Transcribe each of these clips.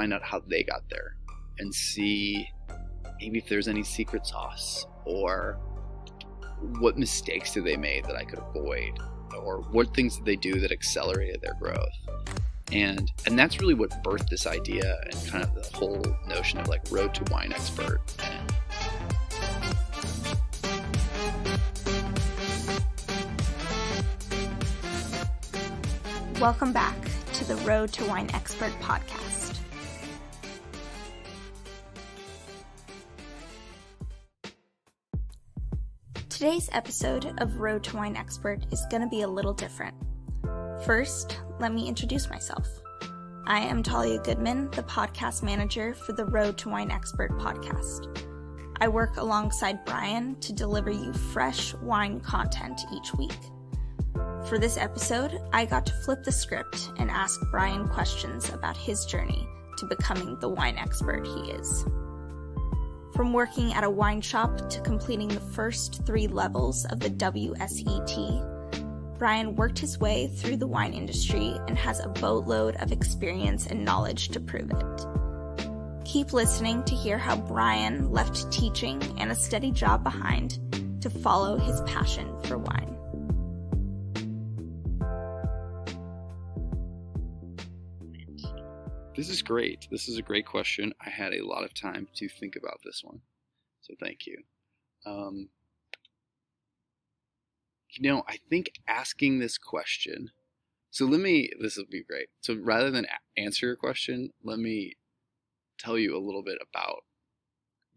find out how they got there and see maybe if there's any secret sauce, or what mistakes did they make that I could avoid, or what things did they do that accelerated their growth. And that's really what birthed this idea and kind of the whole notion of like Road to Wine Expert. Welcome back to the Road to Wine Expert podcast. Today's episode of Road to Wine Expert is going to be a little different. First, let me introduce myself. I am Talia Goodman, the podcast manager for the Road to Wine Expert podcast. I work alongside Brian to deliver you fresh wine content each week. For this episode, I got to flip the script and ask Brian questions about his journey to becoming the wine expert he is. From working at a wine shop to completing the first 3 levels of the WSET, Brian worked his way through the wine industry and has a boatload of experience and knowledge to prove it. Keep listening to hear how Brian left teaching and a steady job behind to follow his passion for wine. This is great. This is a great question. I had a lot of time to think about this one, so thank you. You know, I think asking this question, so let me, this will be great. So rather than answer your question, let me tell you a little bit about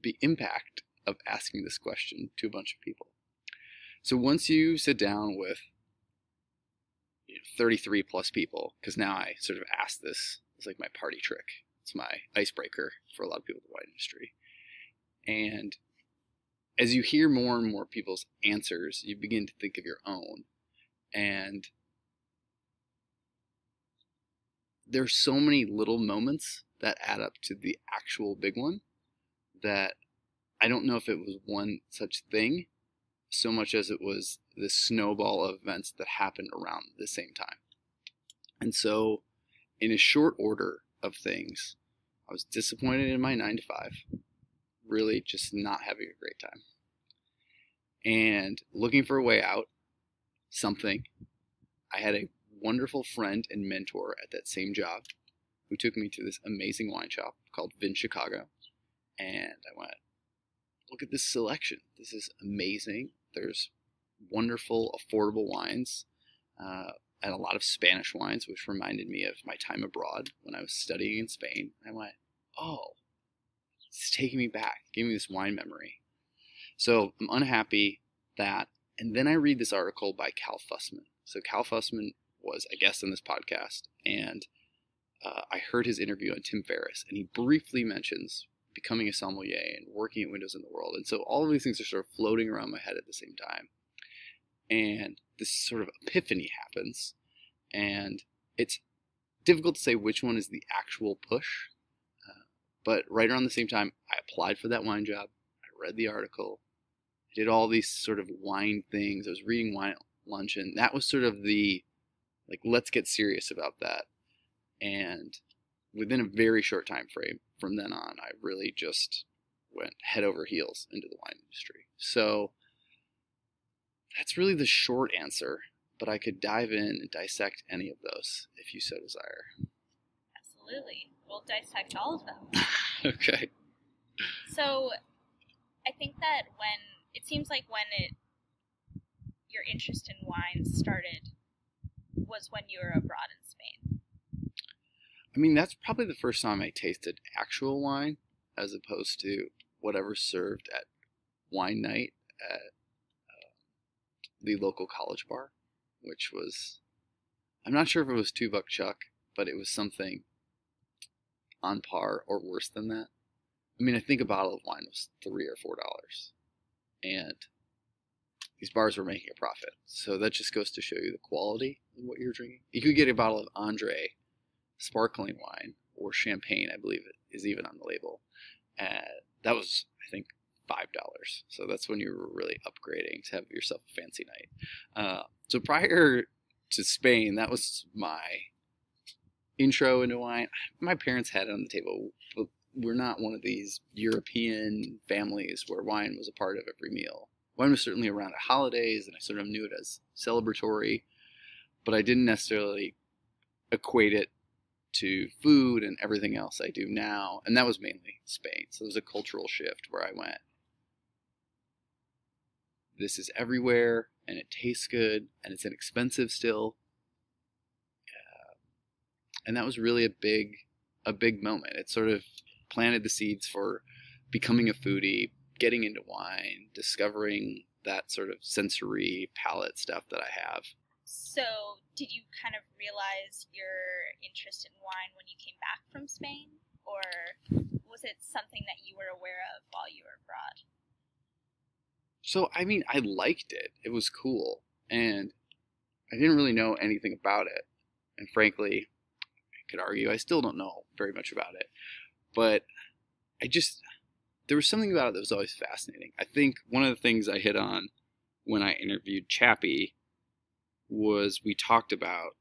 the impact of asking this question to a bunch of people. So once you sit down with 33 plus people, because now I sort of ask this, it's like my party trick. It's my icebreaker for a lot of people in the wine industry. And as you hear more and more people's answers, you begin to think of your own. And there's so many little moments that add up to the actual big one that I don't know if it was one such thing so much as it was the snowball of events that happened around the same time. And so in a short order of things, I was disappointed in my 9-to-5. Really just not having a great time and looking for a way out, something. I had a wonderful friend and mentor at that same job who took me to this amazing wine shop called Vin Chicago, and I went, look at this selection. This is amazing. There's wonderful, affordable wines and a lot of Spanish wines, which reminded me of my time abroad when I was studying in Spain. I went, oh, it's taking me back, giving me this wine memory. So I'm unhappy that, and then I read this article by Cal Fussman. So Cal Fussman was a guest on this podcast, and I heard his interview on Tim Ferriss, and he briefly mentions becoming a sommelier and working at Windows on the World. And so all of these things are sort of floating around my head at the same time. And this sort of epiphany happens, and it's difficult to say which one is the actual push. But right around the same time, I applied for that wine job. I read the article. I did all these sort of wine things. I was reading Wine at Lunch, and that was sort of the, like, let's get serious about that. And within a very short time frame, from then on, I really just went head over heels into the wine industry. So that's really the short answer, but I could dive in and dissect any of those if you so desire. Absolutely. We'll dissect all of them. Okay. So I think that your interest in wine started was when you were abroad in Spain. I mean, that's probably the first time I tasted actual wine as opposed to whatever served at wine night at the local college bar, which was, I'm not sure if it was $2 chuck, but it was something on par or worse than that. I mean, I think a bottle of wine was $3 or $4, and these bars were making a profit. So that just goes to show you the quality of what you're drinking. You could get a bottle of Andre sparkling wine or champagne, I believe it is even on the label. That was, I think, $5. So that's when you were really upgrading to have yourself a fancy night. So prior to Spain, that was my intro into wine. My parents had it on the table. We're not one of these European families where wine was a part of every meal. Wine was certainly around at holidays, and I sort of knew it as celebratory, but I didn't necessarily equate it to food and everything else I do now. And that was mainly Spain. So there was a cultural shift where I went, this is everywhere, and it tastes good, and it's inexpensive still. And that was really a big moment. It sort of planted the seeds for becoming a foodie, getting into wine, discovering that sort of sensory palate stuff that I have. So did you kind of realize your interest in wine when you came back from Spain, or was it something that you were aware of while you were abroad? So, I mean, I liked it. It was cool. And I didn't really know anything about it. And frankly, I could argue I still don't know very much about it. But I just, there was something about it that was always fascinating. I think one of the things I hit on when I interviewed Chappie was we talked about,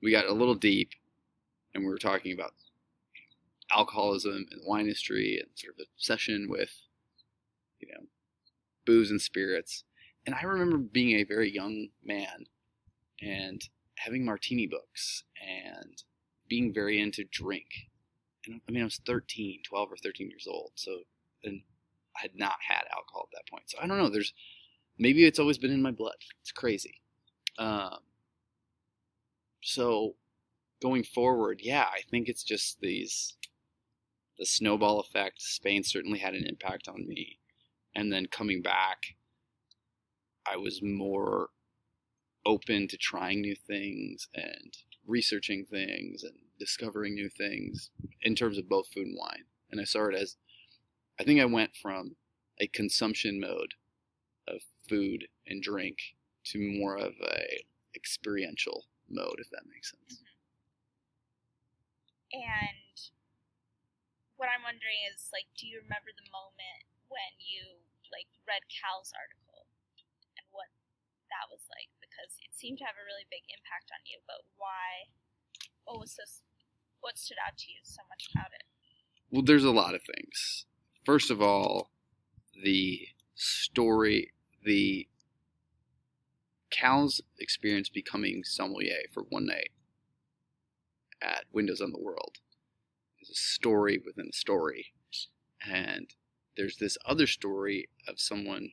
we got a little deep, and we were talking about alcoholism and the wine industry and sort of obsession with, you know, booze and spirits. And I remember being a very young man and having martini books and being very into drink. And I mean, I was 12 or 13 years old. So, and I had not had alcohol at that point. So I don't know. There's, maybe it's always been in my blood. It's crazy. So going forward, yeah, I think it's just the snowball effect. Spain certainly had an impact on me. And then coming back, I was more open to trying new things and researching things and discovering new things in terms of both food and wine. And I saw it as, I think I went from a consumption mode of food and drink to more of a experiential mode, if that makes sense. Mm-hmm. And what I'm wondering is, like, do you remember the moment when you, like, read Cal's article and what that was like? Because it seemed to have a really big impact on you, but why, what was this, what stood out to you so much about it? Well, there's a lot of things. First of all, the story, the Cal's experience becoming sommelier for one night at Windows on the World is a story within a story. And there's this other story of someone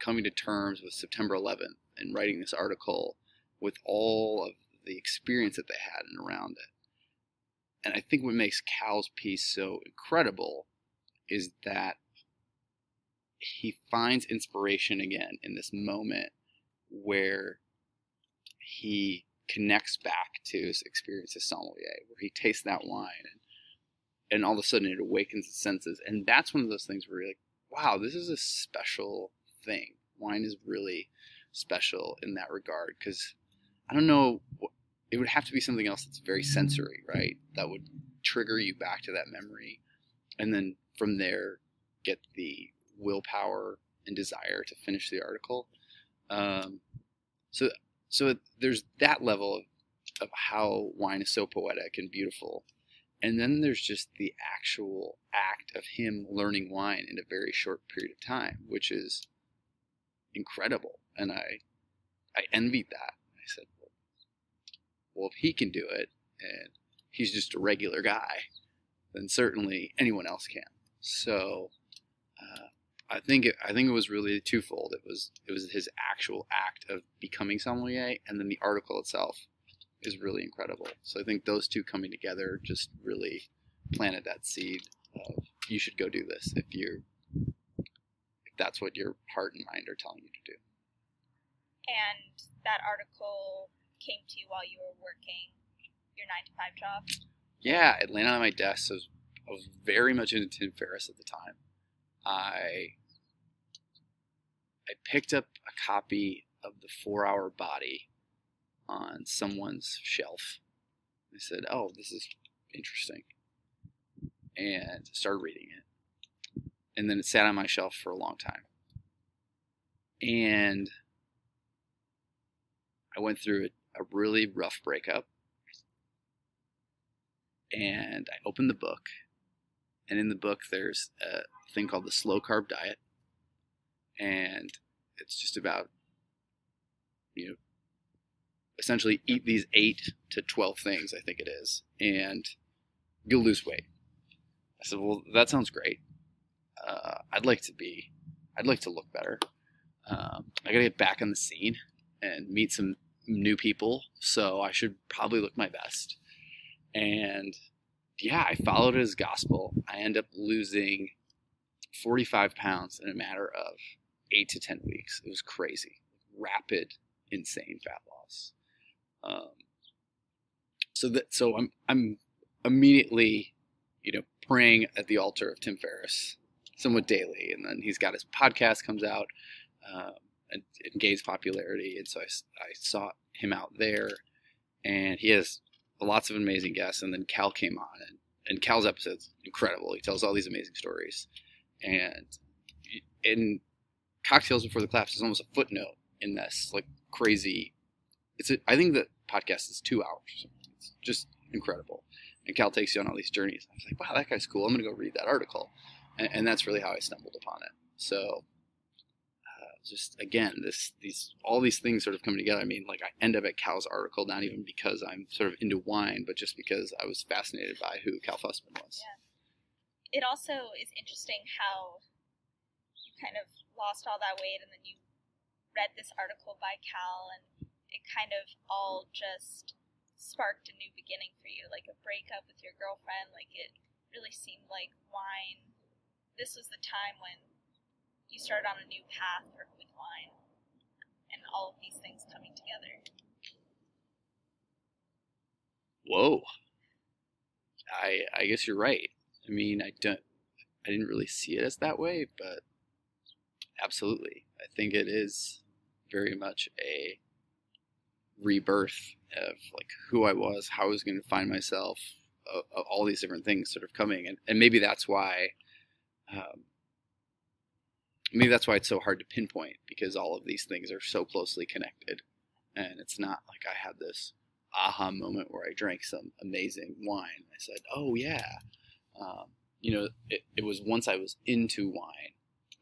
coming to terms with September 11th and writing this article with all of the experience that they had and around it. And I think what makes Cal's piece so incredible is that he finds inspiration again in this moment where he connects back to his experience as sommelier, where he tastes that wine and all of a sudden it awakens his senses. And that's one of those things where you're like, wow, this is a special thing. Wine is really special in that regard, because I don't know, it would have to be something else that's very sensory, right? That would trigger you back to that memory. And then from there, get the willpower and desire to finish the article. So there's that level of how wine is so poetic and beautiful. And then there's just the actual act of him learning wine in a very short period of time, which is incredible. And I envied that. I said, well, if he can do it and he's just a regular guy, then certainly anyone else can. So I think it was really twofold. It was his actual act of becoming sommelier, and then the article itself is really incredible. So I think those two coming together just really planted that seed of, you should go do this if that's what your heart and mind are telling you to do. And that article came to you while you were working your 9-to-5 job? Yeah, it landed on my desk. So I was very much into Tim Ferriss at the time. I picked up a copy of The 4-Hour Body on someone's shelf. I said, oh, this is interesting. And started reading it. And then it sat on my shelf for a long time. And I went through a really rough breakup. and I opened the book, and in the book there's a thing called the slow carb diet, and it's just about, you know, essentially eat these 8 to 12 things, I think it is, and you'll lose weight. I said, well, that sounds great. I'd like to look better. I got to get back on the scene and meet some new people, so I should probably look my best. And yeah, I followed his gospel. I end up losing 45 pounds in a matter of 8 to 10 weeks. It was crazy. Rapid, insane fat loss. So I'm immediately, you know, praying at the altar of Tim Ferriss somewhat daily. And then he's got his podcast comes out, and it gains popularity. And so I sought him out there, and he has lots of amazing guests. And then Cal came on, and Cal's episode's incredible. He tells all these amazing stories, and in Cocktails Before the Collapse is almost a footnote in this like crazy. I think the podcast is 2 hours. It's just incredible. And Cal takes you on all these journeys. I was like, wow, that guy's cool. I'm going to go read that article. And that's really how I stumbled upon it. So just, again, all these things sort of come together. I mean, like, I end up at Cal's article, not even because I'm sort of into wine, but just because I was fascinated by who Cal Fussman was. Yeah. It also is interesting how you kind of lost all that weight, and then you read this article by Cal, and it kind of all just sparked a new beginning for you, like a breakup with your girlfriend. Like, it really seemed like wine, this was the time when you started on a new path with wine and all of these things coming together. Whoa. I guess you're right. I mean, I didn't really see it as that way, but absolutely. I think it is very much a rebirth of like who I was, how I was going to find myself, all these different things sort of coming. And maybe that's why, it's so hard to pinpoint, because all of these things are so closely connected. And it's not like I had this aha moment where I drank some amazing wine. I said, oh yeah. You know, it was once I was into wine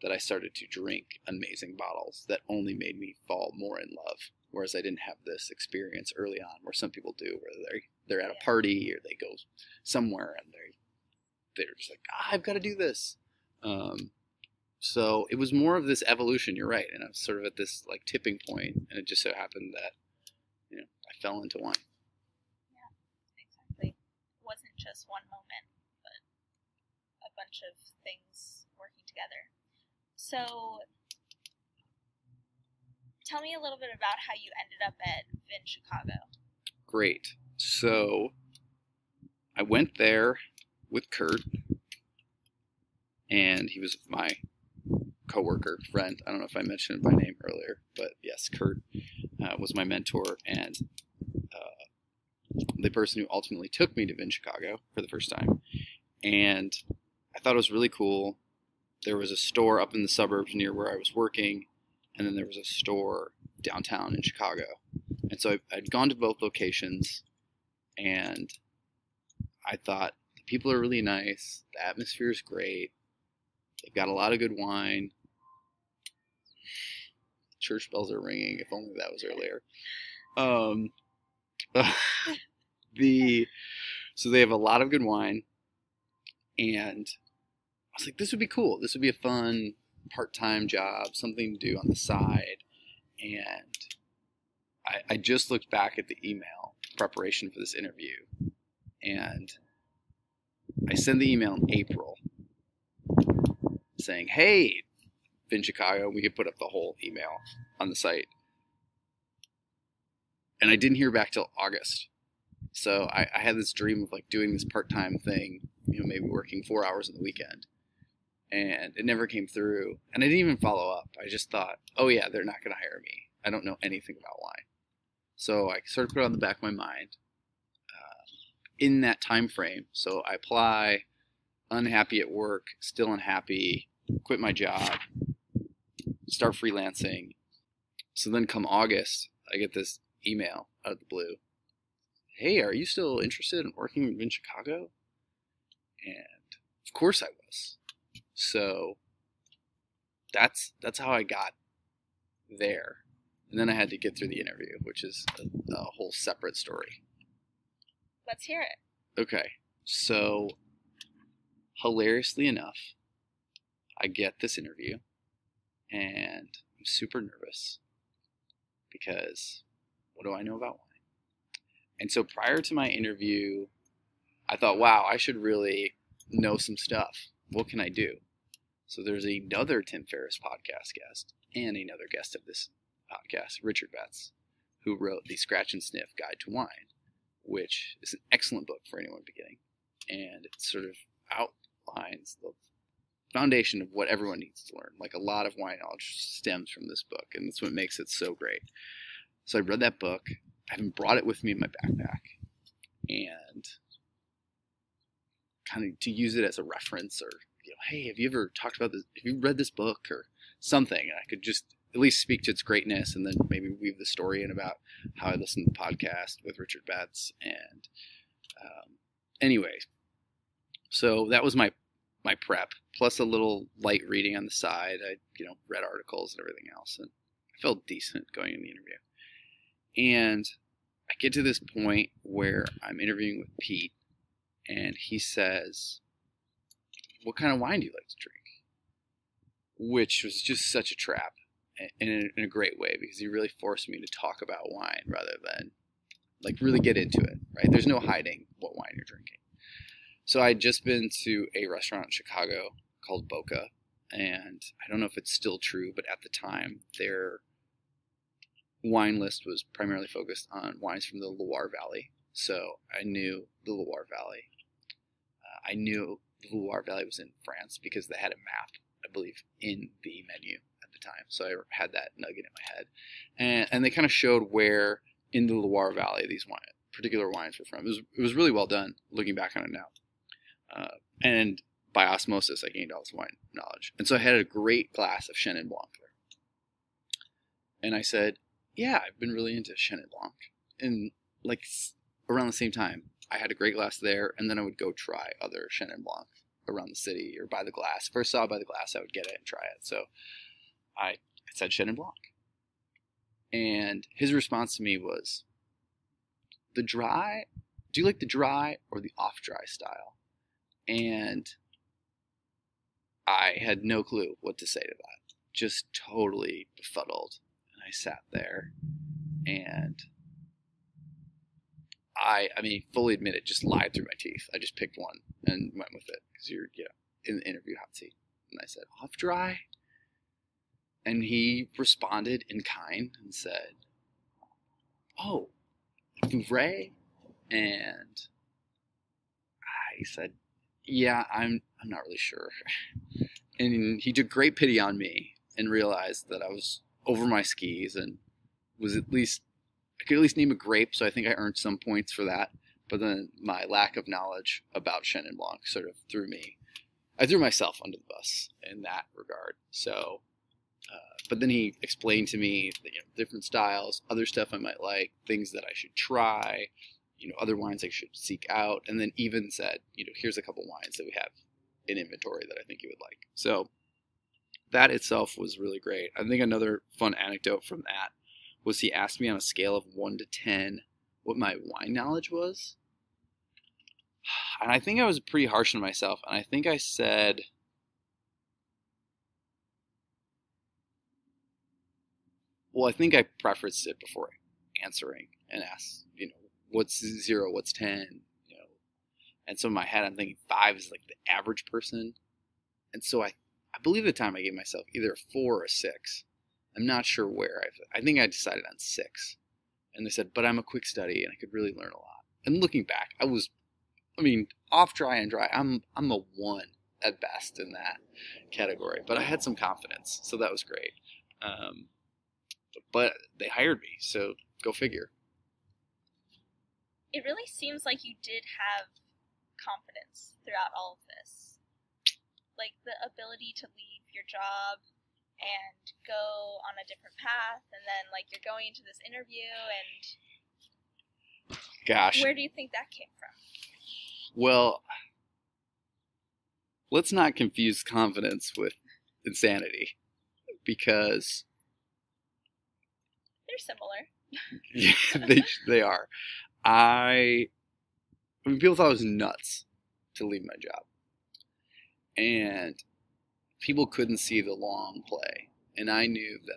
that I started to drink amazing bottles that only made me fall more in love. Whereas I didn't have this experience early on, where some people do, where they're at a party or they go somewhere and they're just like, I've got to do this. So it was more of this evolution. You're right, and I was sort of at this like tipping point, and it just so happened that, you know, I fell into wine. Yeah, exactly. It wasn't just one moment, but a bunch of things working together. So, tell me a little bit about how you ended up at Vin Chicago. Great. So I went there with Kurt, and he was my coworker, friend. I don't know if I mentioned him by name earlier, but yes, Kurt was my mentor and the person who ultimately took me to Vin Chicago for the first time. And I thought it was really cool. There was a store up in the suburbs near where I was working, and then there was a store downtown in Chicago. And so I'd gone to both locations, and I thought, the people are really nice, the atmosphere is great, they've got a lot of good wine. Church bells are ringing, if only that was earlier. So they have a lot of good wine, and I was like, this would be cool. This would be a fun part-time job, something to do on the side. And I just looked back at the email preparation for this interview, and I sent the email in April saying, hey, Vin Chicago, we could put up the whole email on the site. And I didn't hear back till August. So I had this dream of like doing this part-time thing, you know, maybe working 4 hours on the weekend. And it never came through, and I didn't even follow up. I just thought, oh yeah, they're not going to hire me. I don't know anything about wine. So I sort of put it on the back of my mind in that time frame. So I apply, unhappy at work, still unhappy, quit my job, start freelancing. So then come August, I get this email out of the blue. hey, are you still interested in working in Chicago? And of course I was. So that's how I got there. And then I had to get through the interview, which is a whole separate story. Let's hear it. Okay. So hilariously enough, I get this interview and I'm super nervous because what do I know about wine? And so prior to my interview, I thought, wow, I should really know some stuff. What can I do? So there's another Tim Ferriss podcast guest and another guest of this podcast, Richard Betts, who wrote The Scratch and Sniff Guide to Wine, which is an excellent book for anyone beginning. And it sort of outlines the foundation of what everyone needs to learn. Like a lot of wine knowledge stems from this book, and that's what makes it so great. So I read that book. I haven't brought it with me in my backpack, and kind of to use it as a reference, or, you know, hey, have you ever talked about this? Have you read this book or something? And I could just at least speak to its greatness, and then maybe weave the story in about how I listened to the podcast with Richard Betts. And anyway, so that was my prep, plus a little light reading on the side. I, you know, read articles and everything else, and I felt decent going in the interview. And I get to this point where I'm interviewing with Pete, and he says, what kind of wine do you like to drink? Which was just such a trap in a great way, because he really forced me to talk about wine rather than like really get into it, right? There's no hiding what wine you're drinking. So I'd just been to a restaurant in Chicago called Boca, and I don't know if it's still true, but at the time their wine list was primarily focused on wines from the Loire Valley. So I knew the Loire Valley. I knew the Loire Valley was in France because they had a map, I believe, in the menu at the time. So I had that nugget in my head. And they kind of showed where in the Loire Valley these particular wines were from. It was really well done, looking back on it now. And by osmosis, I gained all this wine knowledge. And so I had a great glass of Chenin Blanc there. And I said, yeah, I've been really into Chenin Blanc. And like around the same time, I had a great glass there, and then I would go try other Chenin Blanc around the city or by the glass. First saw by the glass, I would get it and try it. So I said Chenin Blanc. And his response to me was, the dry, do you like the dry or the off-dry style? And I had no clue what to say to that. Just totally befuddled. I sat there, and I mean, fully admit it, just lied through my teeth. I just picked one and went with it, because you're, you know, in the interview hot seat. And I said, off dry? And he responded in kind and said, oh, Vouvray? And I said, yeah, I'm not really sure. And he took great pity on me and realized that I was over my skis, and was at least, I could at least name a grape, so I think I earned some points for that. But then my lack of knowledge about Chenin Blanc sort of threw me, I threw myself under the bus in that regard. So, but then he explained to me that, you know, different styles, other stuff I might like, things that I should try, you know, other wines I should seek out, and then even said, you know, here's a couple wines that we have in inventory that I think you would like. So that itself was really great. I think another fun anecdote from that was he asked me on a scale of 1 to 10 what my wine knowledge was. And I think I was pretty harsh on myself. And I think I said, well, I think I prefaced it before answering and asked, you know, what's 0, what's 10? You know, and so in my head, I'm thinking 5 is like the average person. And so I believe at the time I gave myself either a 4 or a 6. I'm not sure where. I think I decided on 6. And they said, but I'm a quick study and I could really learn a lot. And looking back, I was, I mean, off dry and dry, I'm a 1 at best in that category. But I had some confidence, so that was great. But they hired me, so go figure. It really seems like you did have confidence throughout all of this. Like the ability to leave your job and go on a different path, and then like you're going into this interview and Gosh. Where do you think that came from? Well, let's not confuse confidence with insanity, because they're similar. Yeah, they are. I mean, people thought I was nuts to leave my job, and people couldn't see the long play. And I knew that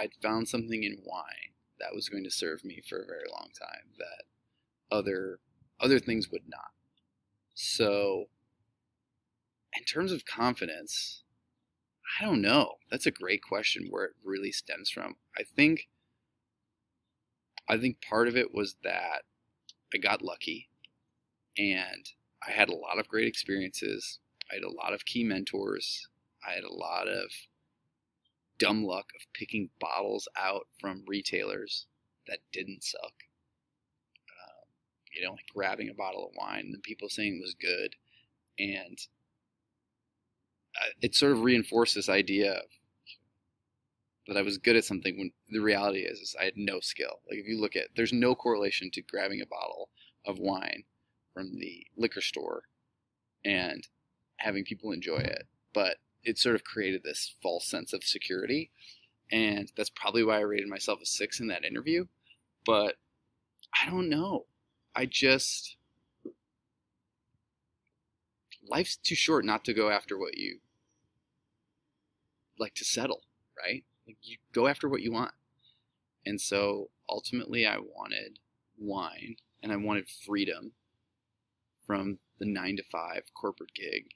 I'd found something in wine that was going to serve me for a very long time that other things would not. So in terms of confidence, I don't know. That's a great question where it really stems from. I think part of it was that I got lucky and I had a lot of great experiences. I had a lot of key mentors. I had a lot of dumb luck of picking bottles out from retailers that didn't suck. You know, like grabbing a bottle of wine and people saying it was good. And it sort of reinforced this idea of that I was good at something when the reality is I had no skill. Like if you look at, there's no correlation to grabbing a bottle of wine from the liquor store and having people enjoy it. But it sort of created this false sense of security. And that's probably why I rated myself a 6 in that interview. But I don't know. Life's too short not to go after what you like to settle, right? Like you go after what you want. And so ultimately I wanted wine and I wanted freedom from the 9-to-5 corporate gig.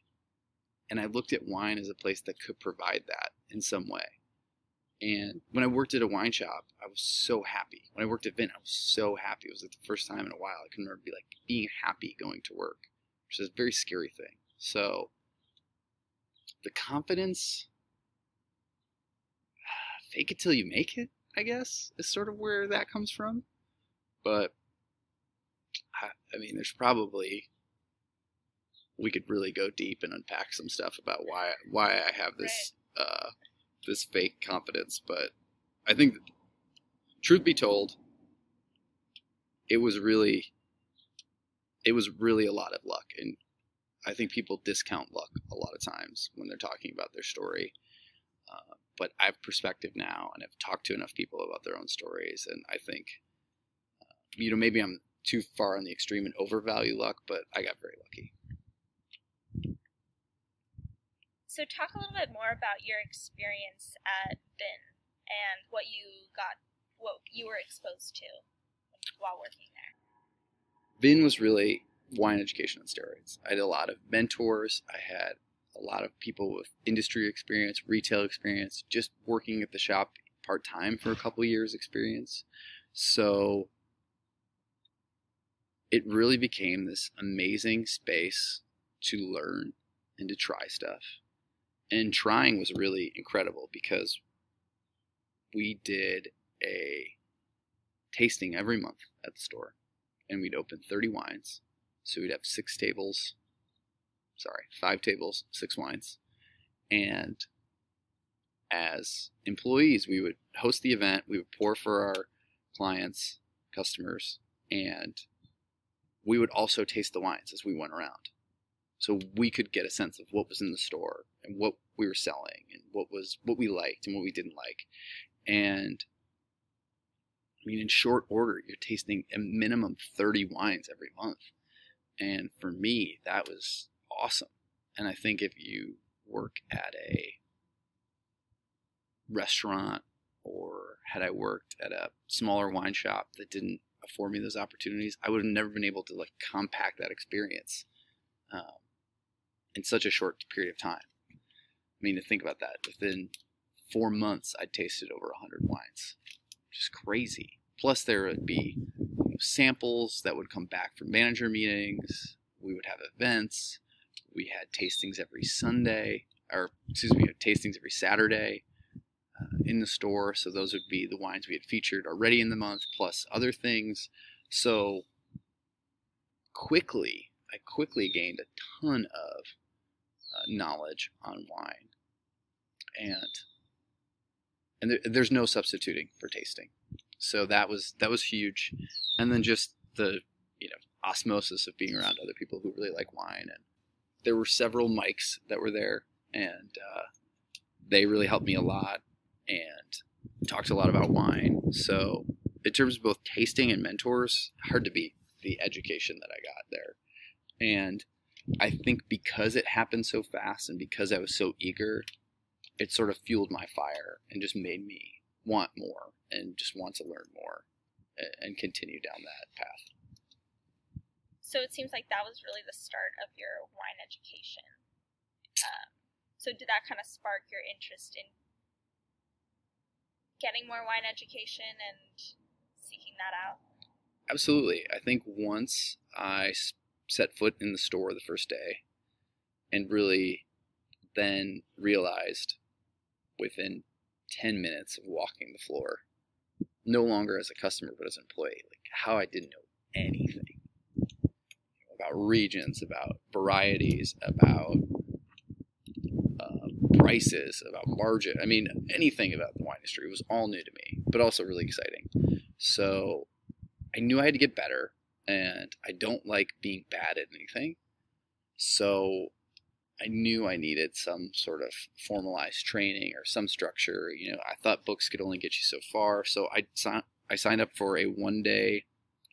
And I looked at wine as a place that could provide that in some way. And when I worked at a wine shop, I was so happy. When I worked at Vin, I was so happy. It was like the first time in a while I can remember being happy going to work, which is a very scary thing. So the confidence, fake it till you make it, I guess, is sort of where that comes from. But I mean, there's probably, we could really go deep and unpack some stuff about why I have this, right, this fake confidence. But I think, truth be told, it was really a lot of luck. And I think people discount luck a lot of times when they're talking about their story. But I have perspective now, and I've talked to enough people about their own stories. And I think, you know, maybe I'm too far on the extreme and overvalue luck, but I got very lucky. So talk a little bit more about your experience at Vin and what you were exposed to while working there. Vin was really wine education on steroids. I had a lot of mentors. I had a lot of people with industry experience, retail experience, just working at the shop part-time for a couple years experience. So it really became this amazing space to learn and to try stuff. And trying was really incredible because we did a tasting every month at the store, and we'd open 30 wines. So we'd have 5 tables, 6 wines. And as employees, we would host the event. We would pour for our clients, customers, and we would also taste the wines as we went around. So we could get a sense of what was in the store and what we were selling and what we liked and what we didn't like. And I mean, in short order, you're tasting a minimum 30 wines every month. And for me, that was awesome. And I think if you work at a restaurant, or had I worked at a smaller wine shop that didn't afford me those opportunities, I would have never been able to like compact that experience in such a short period of time. I mean, to think about that, within 4 months, I tasted over 100 wines, which is crazy. Plus, there would be samples that would come back from manager meetings. We would have events. We had tastings every Sunday, or excuse me, tastings every Saturday in the store. So those would be the wines we had featured already in the month, plus other things. So I quickly gained a ton of knowledge on wine, and there's no substituting for tasting. So that was huge. And then just the osmosis of being around other people who really like wine. And there were several mics that were there, and they really helped me a lot and talked a lot about wine. So in terms of both tasting and mentors, hard to beat the education that I got there. And I think because it happened so fast and because I was so eager, it sort of fueled my fire and just made me want more and just want to learn more and continue down that path. So it seems like that was really the start of your wine education. So did that kind of spark your interest in getting more wine education and seeking that out? Absolutely. I think once I set foot in the store the first day and really then realized within 10 minutes of walking the floor, no longer as a customer but as an employee, like how I didn't know anything about regions, about varieties, about prices, about margin. I mean, anything about the wine industry was all new to me, but also really exciting. So I knew I had to get better, and I don't like being bad at anything. So I knew I needed some sort of formalized training or some structure. You know, I thought books could only get you so far. So I signed up for a one-day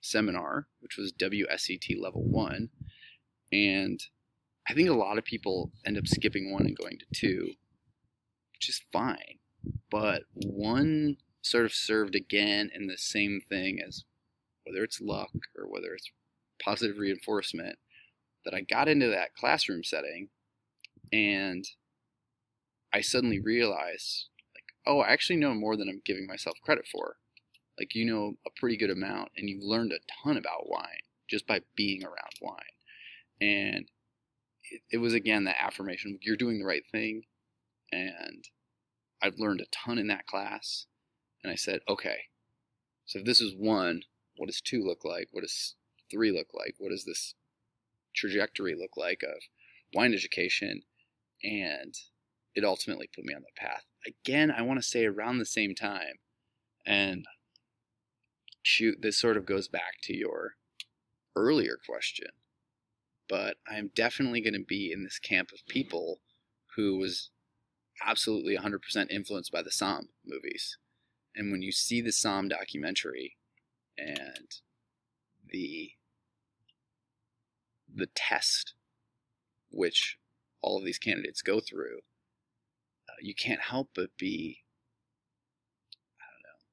seminar, which was WSET Level 1. And I think a lot of people end up skipping one and going to two, which is fine. But one sort of served again in the same thing as whether it's luck or whether it's positive reinforcement, that I got into that classroom setting. And I suddenly realized, like, oh, I actually know more than I'm giving myself credit for. Like, you know a pretty good amount, and you've learned a ton about wine just by being around wine. And it was, again, that affirmation, you're doing the right thing. And I've learned a ton in that class. And I said, okay, so if this is one, what does two look like? What does three look like? What does this trajectory look like of wine education? And it ultimately put me on the path. Again, I want to say around the same time. And shoot, this sort of goes back to your earlier question. But I'm definitely going to be in this camp of people who was absolutely 100% influenced by the Somm movies. And when you see the Somm documentary and the test which all of these candidates go through, you can't help but be, I don't know,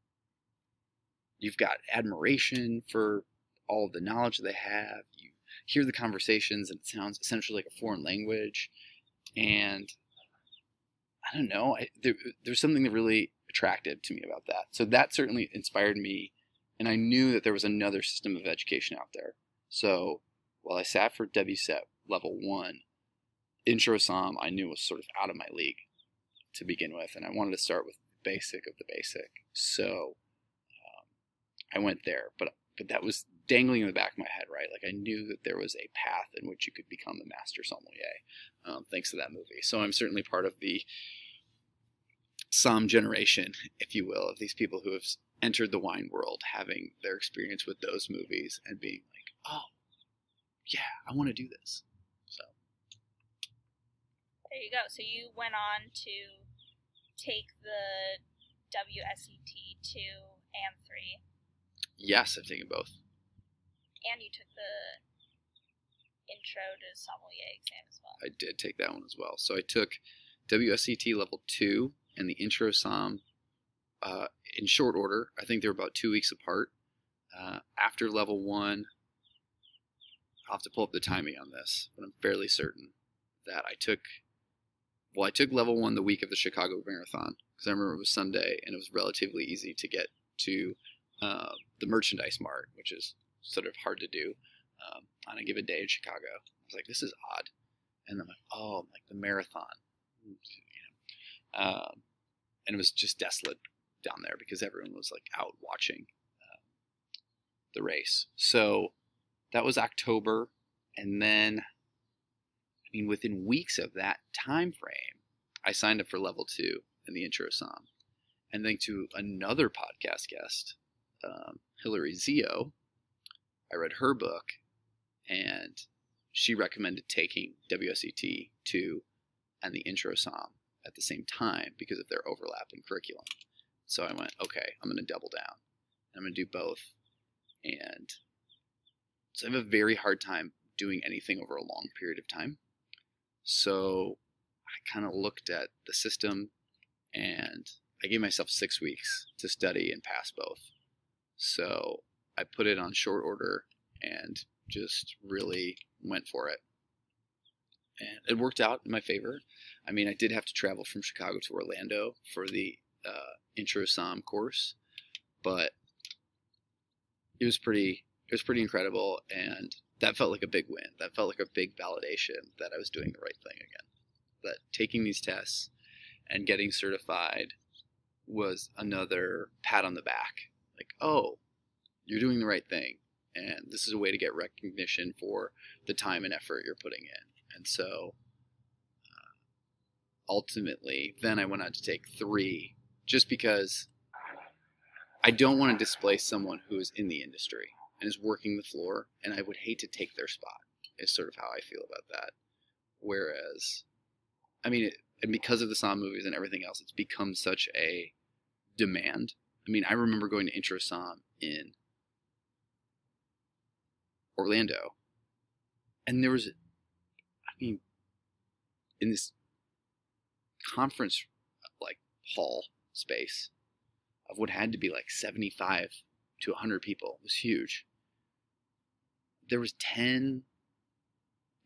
you've got admiration for all of the knowledge that they have. You hear the conversations, and it sounds essentially like a foreign language. And I don't know, there's something that really attracted to me about that. So that certainly inspired me, and I knew that there was another system of education out there. So while I sat for WSET Level 1, Intro Somm I knew was sort of out of my league to begin with, and I wanted to start with the basic of the basic. So I went there, but that was dangling in the back of my head, right? Like, I knew that there was a path in which you could become a master sommelier, thanks to that movie. So I'm certainly part of the Somm generation, if you will, of these people who have entered the wine world, having their experience with those movies and being like, oh, yeah, I want to do this. So there you go. So you went on to take the WSET 2 and 3. Yes, I've taken both. And you took the Intro to Sommelier exam as well. I did take that one as well. So I took WSET Level 2 and the Intro Somm in short order. I think they were about 2 weeks apart. After Level 1, I'll have to pull up the timing on this, but I'm fairly certain that I took Level 1 the week of the Chicago Marathon, because I remember it was Sunday, and it was relatively easy to get to the merchandise mart, which is sort of hard to do on a given day in Chicago. I was like, this is odd. And I'm like, oh, I'm like the marathon. You know? And it was just desolate down there because everyone was like out watching the race. So that was October. And then, I mean, within weeks of that time frame, I signed up for Level 2 in the Intro Somm. And thanks to another podcast guest, Hillary Zio, I read her book, and she recommended taking WSET 2 and the intro Somm at the same time because of their overlap in curriculum. So I went, okay, I'm going to double down. I'm going to do both. And so I have a very hard time doing anything over a long period of time. So I kind of looked at the system, and I gave myself 6 weeks to study and pass both. So I put it on short order and just really went for it. And it worked out in my favor. I mean, I did have to travel from Chicago to Orlando for the intro Somm course, but it was pretty incredible, and that felt like a big win. That felt like a big validation that I was doing the right thing again. That taking these tests and getting certified was another pat on the back. Like, oh, you're doing the right thing, and this is a way to get recognition for the time and effort you're putting in. And so ultimately, then I went on to take 3 just because I don't want to displace someone who is in the industry and is working the floor, and I would hate to take their spot is sort of how I feel about that. Whereas, I mean, and because of the Somm movies and everything else, it's become such a demand. I mean, I remember going to intro Somm in Orlando, and there was, I mean, in this conference like hall space of what had to be like 75 to 100 people. It was huge. There was 10,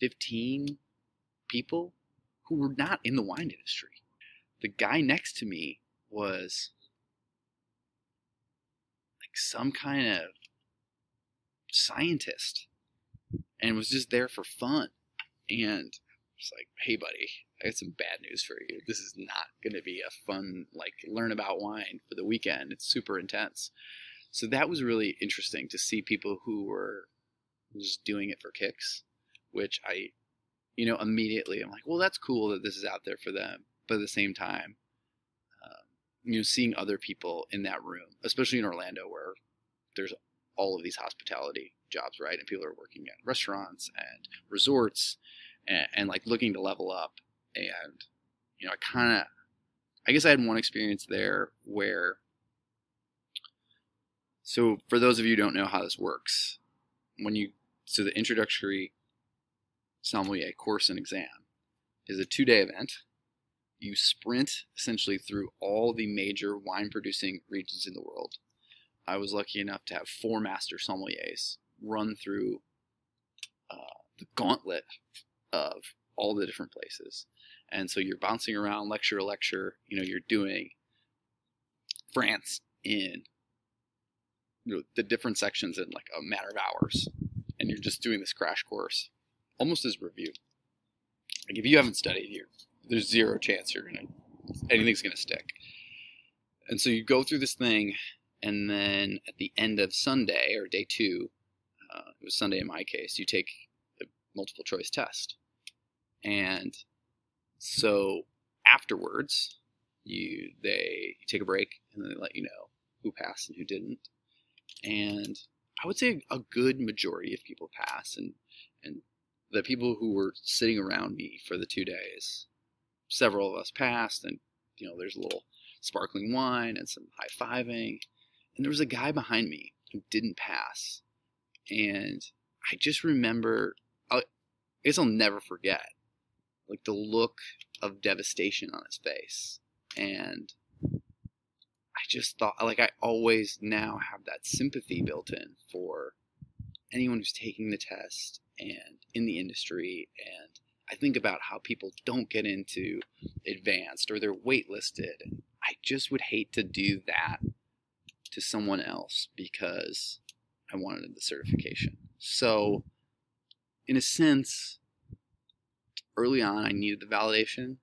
15 people who were not in the wine industry. The guy next to me was like some kind of scientist and was just there for fun. And it's like, hey buddy, I got some bad news for you. This is not going to be a fun, like, learn about wine for the weekend. It's super intense. So that was really interesting to see people who were just doing it for kicks, which I, you know, immediately I'm like, well, that's cool that this is out there for them. But at the same time, you know, seeing other people in that room, especially in Orlando where there's all of these hospitality jobs, right? And people are working at restaurants and resorts and like looking to level up. And, you know, I guess I had one experience there where, so for those of you who don't know how this works, so the introductory sommelier course and exam is a 2-day event. You sprint essentially through all the major wine producing regions in the world. I was lucky enough to have 4 master sommeliers run through the gauntlet of all the different places. And so you're bouncing around lecture to lecture. You know, you're doing France in, you know, the different sections in like a matter of hours. And you're just doing this crash course almost as review. Like if you haven't studied here, there's zero chance anything's going to stick. And so you go through this thing, and then at the end of Sunday or day 2, it was Sunday in my case, you take a multiple choice test. And so afterwards, they take a break, and then they let you know who passed and who didn't. And I would say a good majority of people pass, and the people who were sitting around me for the 2 days, several of us passed, and you know, there's a little sparkling wine and some high-fiving, and there was a guy behind me who didn't pass. And I just remember, I guess I'll never forget, like the look of devastation on his face. And I just thought, like, I always now have that sympathy built in for anyone who's taking the test and in the industry. And I think about how people don't get into advanced or they're waitlisted. And I just would hate to do that to someone else because I wanted the certification. So in a sense, early on, I needed the validation,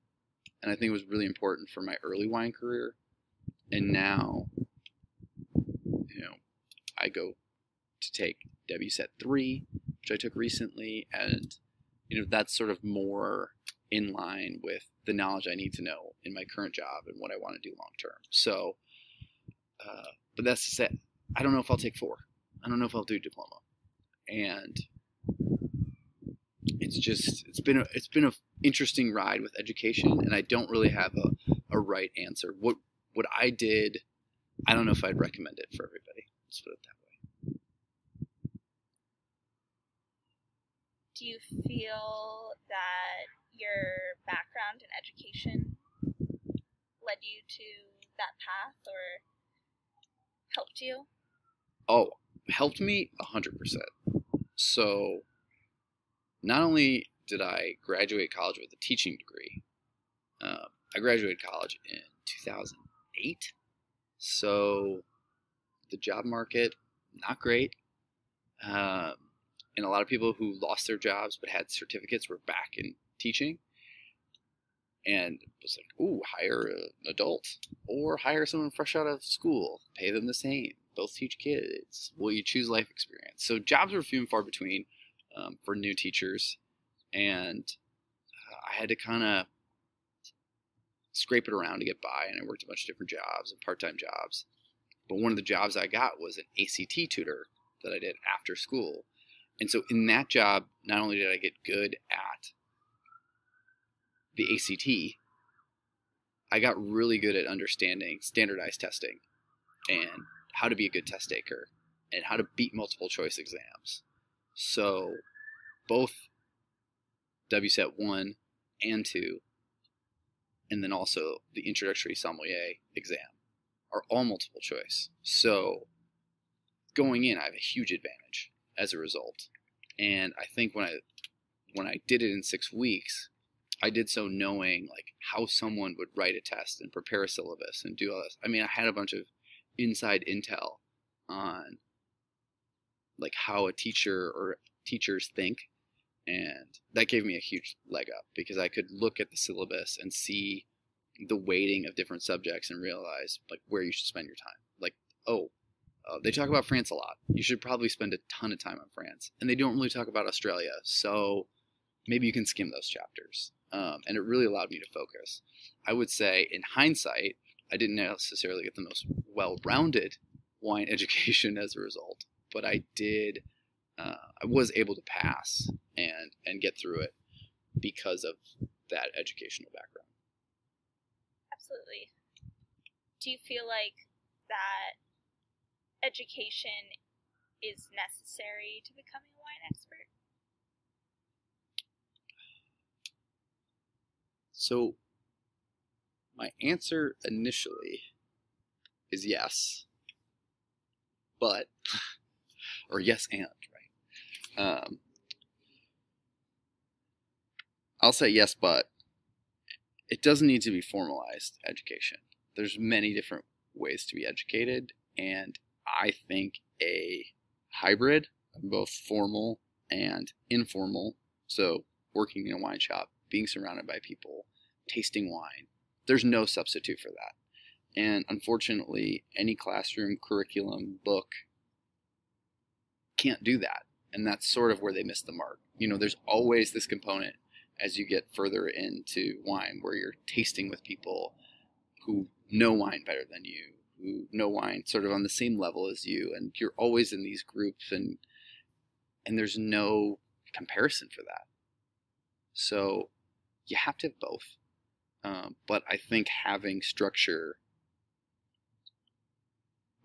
and I think it was really important for my early wine career. And now, you know, I go to take WSET 3, which I took recently, and, you know, that's sort of more in line with the knowledge I need to know in my current job and what I want to do long term. So, but that's to say, I don't know if I'll take 4. I don't know if I'll do diploma. and it's just it's been a interesting ride with education, and I don't really have a right answer. What I did, I don't know if I'd recommend it for everybody. Let's put it that way. Do you feel that your background in education led you to that path or helped you? Oh, helped me 100%. So not only did I graduate college with a teaching degree, I graduated college in 2008. So the job market, not great. And a lot of people who lost their jobs but had certificates were back in teaching. And it was like, ooh, hire an adult or hire someone fresh out of school. Pay them the same. Both teach kids. Will you choose life experience? So jobs were few and far between for new teachers. And I had to kind of scrape it around to get by. And I worked a bunch of different jobs and part-time jobs. But one of the jobs I got was an ACT tutor that I did after school. And so in that job, not only did I get good at the ACT, I got really good at understanding standardized testing and how to be a good test taker and how to beat multiple choice exams. So both WSET 1 and 2, and then also the introductory sommelier exam are all multiple choice. So going in, I have a huge advantage as a result. And I think when I did it in 6 weeks, I did so knowing like how someone would write a test and prepare a syllabus and do all this. I mean, I had a bunch of inside intel on like how a teacher or teachers think, and that gave me a huge leg up because I could look at the syllabus and see the weighting of different subjects and realize like where you should spend your time. Like, oh, they talk about France a lot. You should probably spend a ton of time on France, and they don't really talk about Australia. So maybe you can skim those chapters. And it really allowed me to focus. I would say, in hindsight, I didn't necessarily get the most well-rounded wine education as a result, but I did. I was able to pass and get through it because of that educational background. Absolutely. Do you feel like that education is necessary to becoming a wine expert? So my answer initially is yes, but, or yes and, right? I'll say yes, but it doesn't need to be formalized education. There's many different ways to be educated, and I think a hybrid, both formal and informal, so working in a wine shop, being surrounded by people, tasting wine. There's no substitute for that. And unfortunately, any classroom, curriculum, book can't do that. And that's sort of where they miss the mark. You know, there's always this component as you get further into wine where you're tasting with people who know wine better than you, who know wine sort of on the same level as you. And you're always in these groups, and there's no comparison for that. So you have to have both. But I think having structure,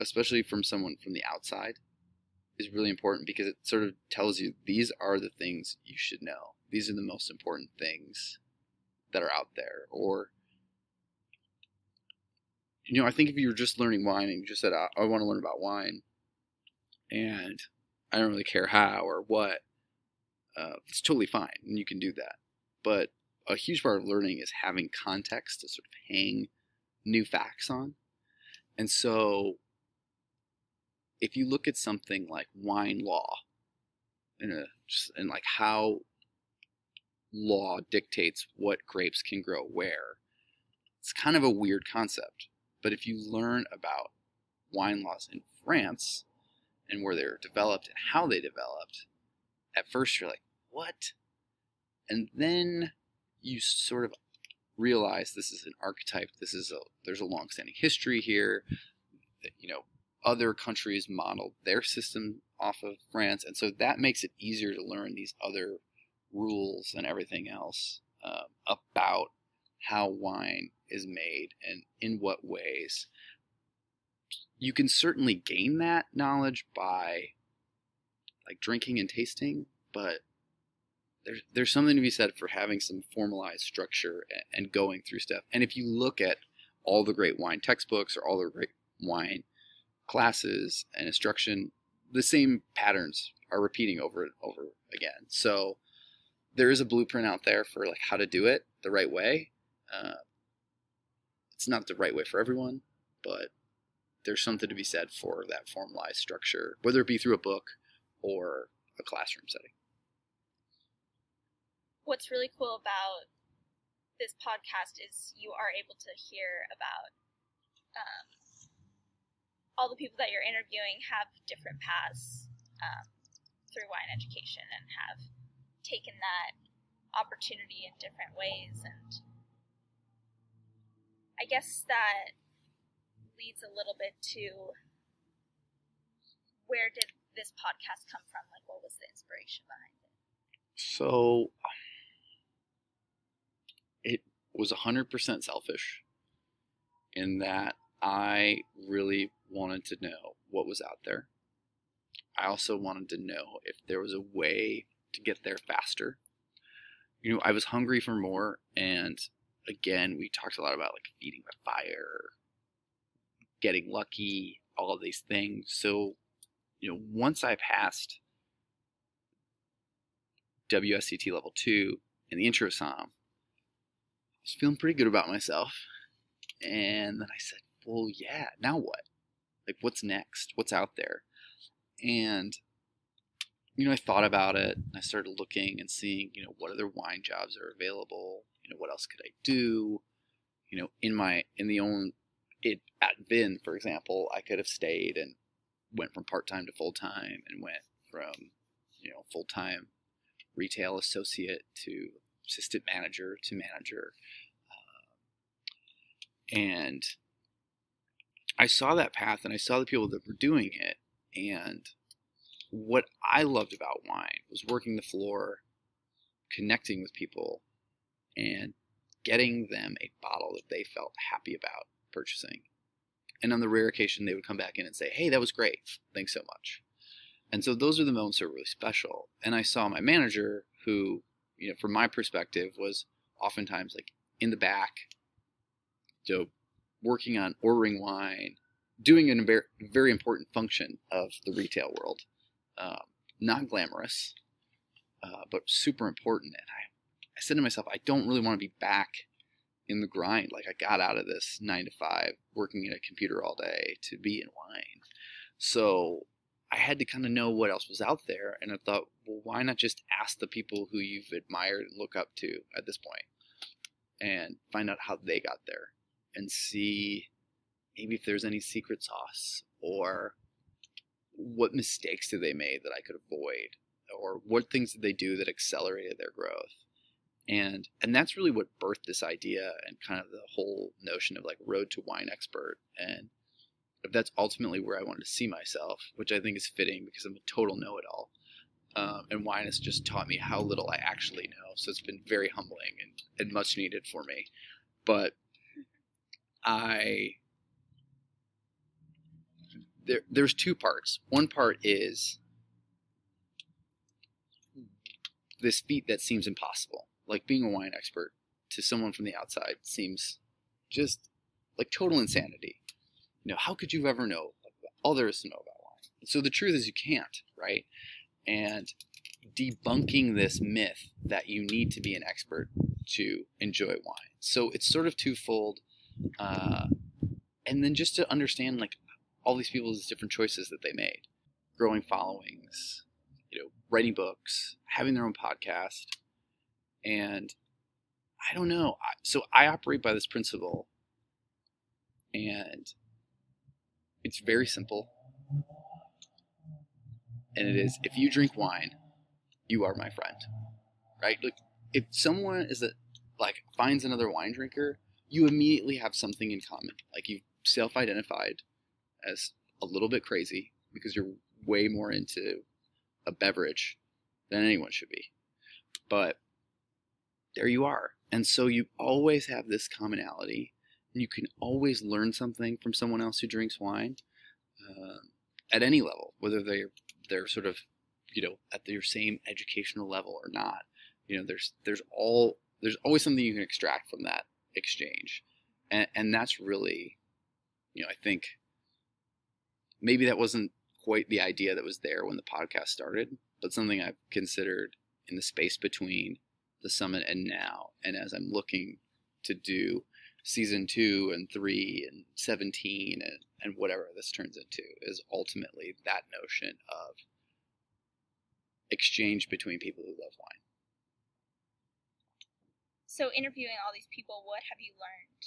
especially from someone from the outside, is really important because it sort of tells you these are the things you should know. These are the most important things that are out there. Or, you know, I think if you were just learning wine and you just said, I want to learn about wine and I don't really care how or what, it's totally fine and you can do that. But a huge part of learning is having context to sort of hang new facts on. And so if you look at something like wine law and like how law dictates what grapes can grow where, it's kind of a weird concept. But if you learn about wine laws in France and where they were developed and how they developed, at first you're like, what? And then you sort of realize this is an archetype. There's a long-standing history here. That, you know, other countries modeled their system off of France, and so that makes it easier to learn these other rules and everything else about how wine is made and in what ways. You can certainly gain that knowledge by like drinking and tasting, but there's something to be said for having some formalized structure and going through stuff. And if you look at all the great wine textbooks or all the great wine classes and instruction, the same patterns are repeating over and over again. So there is a blueprint out there for like how to do it the right way. It's not the right way for everyone, but there's something to be said for that formalized structure, whether it be through a book or a classroom setting. What's really cool about this podcast is you are able to hear about all the people that you're interviewing have different paths through wine education and have taken that opportunity in different ways. And I guess that leads a little bit to where did this podcast come from? Like, what was the inspiration behind it? So it was 100% selfish in that I really wanted to know what was out there. I also wanted to know if there was a way to get there faster. You know, I was hungry for more, and again, we talked a lot about like feeding the fire, getting lucky, all of these things. So, you know, once I passed WSET level 2 and the intro Somm, I was feeling pretty good about myself. And then I said, well, yeah, now what? Like, what's next? What's out there? And, you know, I thought about it, and I started looking and seeing, you know, what other wine jobs are available? You know, what else could I do? You know, at Vin, for example, I could have stayed and went from part-time to full-time, and went from, you know, full-time retail associate to assistant manager to manager. And I saw that path, and I saw the people that were doing it. And what I loved about wine was working the floor, connecting with people, and getting them a bottle that they felt happy about purchasing. And on the rare occasion, they would come back in and say, hey, that was great. Thanks so much. And so those are the moments that were really special. And I saw my manager who, you know, from my perspective was oftentimes like in the back, you know, working on ordering wine, doing a very important function of the retail world. Not glamorous, but super important. And I said to myself, I don't really want to be back in the grind. Like, I got out of this 9-to-5 working at a computer all day to be in wine. So I had to kind of know what else was out there. And I thought, well, why not just ask the people who you've admired and look up to at this point and find out how they got there and see maybe if there's any secret sauce, or what mistakes did they make that I could avoid, or what things did they do that accelerated their growth. And that's really what birthed this idea and kind of the whole notion of like Road to Wine Expert. And that's ultimately where I wanted to see myself, which I think is fitting because I'm a total know-it-all. And wine has just taught me how little I actually know. So it's been very humbling and much needed for me. But there's two parts. One part is this feat that seems impossible. Like, being a wine expert to someone from the outside seems just like total insanity. You know, how could you ever know all there is to know about wine? So the truth is you can't, right? And debunking this myth that you need to be an expert to enjoy wine. So it's sort of twofold. And then just to understand, like, all these people's different choices that they made. Growing followings, you know, writing books, having their own podcast. And I don't know. So I operate by this principle, and it's very simple. And it is, if you drink wine, you are my friend, right? Like, if someone finds another wine drinker, you immediately have something in common. Like, you've self-identified as a little bit crazy because you're way more into a beverage than anyone should be. But there you are. And so you always have this commonality. You can always learn something from someone else who drinks wine at any level, whether they're sort of, you know, at your same educational level or not. You know, there's always something you can extract from that exchange. And that's really, you know, I think maybe that wasn't quite the idea that was there when the podcast started, but something I've considered in the space between the summit and now, and as I'm looking to do season 2 and 3 and 17 and whatever this turns into, is ultimately that notion of exchange between people who love wine. So interviewing all these people, what have you learned?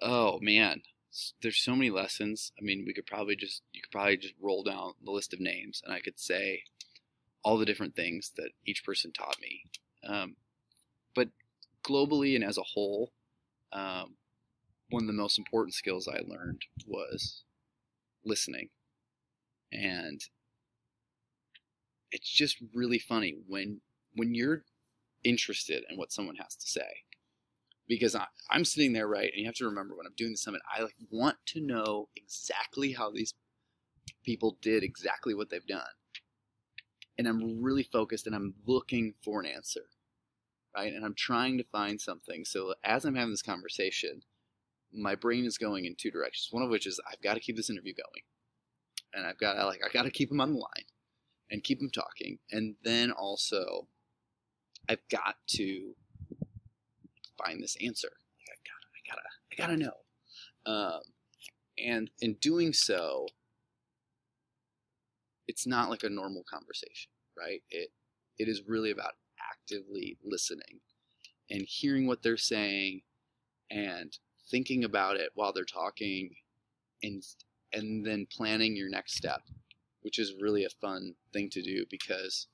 Oh man, there's so many lessons. I mean, you could probably just roll down the list of names and I could say all the different things that each person taught me. But globally and as a whole, one of the most important skills I learned was listening. And it's just really funny when you're interested in what someone has to say, because I'm sitting there, right? And you have to remember when I'm doing the summit, I want to know exactly how these people did exactly what they've done. And I'm really focused and I'm looking for an answer. Right? And I'm trying to find something. So as I'm having this conversation, my brain is going in two directions. One of which is I've got to keep this interview going, and I got to keep him on the line and keep him talking. And then also, I've got to find this answer. I gotta know. And in doing so, it's not like a normal conversation, right? It is really about actively listening and hearing what they're saying and thinking about it while they're talking, and then planning your next step, which is really a fun thing to do because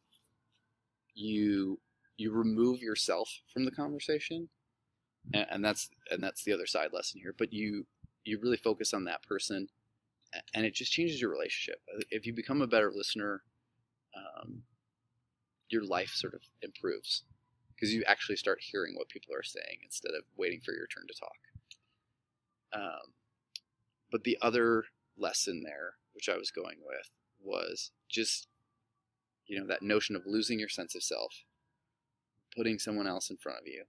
you remove yourself from the conversation, and that's the other side lesson here, but you really focus on that person, and it just changes your relationship. If you become a better listener, your life sort of improves because you actually start hearing what people are saying instead of waiting for your turn to talk. But the other lesson there, which I was going with, was just, you know, that notion of losing your sense of self, putting someone else in front of you,